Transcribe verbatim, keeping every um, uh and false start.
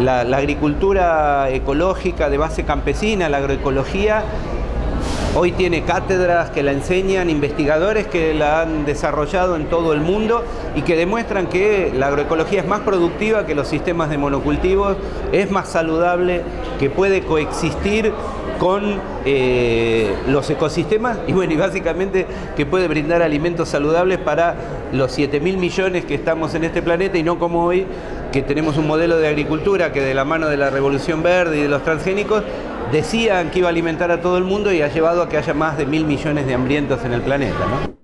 la, la agricultura ecológica de base campesina, la agroecología, hoy tiene cátedras que la enseñan, investigadores que la han desarrollado en todo el mundo y que demuestran que la agroecología es más productiva que los sistemas de monocultivos, es más saludable, que puede coexistir con eh, los ecosistemas y, bueno, y básicamente que puede brindar alimentos saludables para los siete mil millones que estamos en este planeta y no como hoy, que tenemos un modelo de agricultura que de la mano de la Revolución Verde y de los transgénicos decían que iba a alimentar a todo el mundo y ha llevado a que haya más de mil millones de hambrientos en el planeta, ¿no?